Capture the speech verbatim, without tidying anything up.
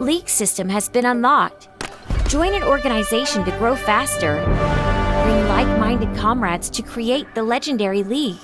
League system has been unlocked. Join an organization to grow faster. Bring like-minded comrades to create the legendary league.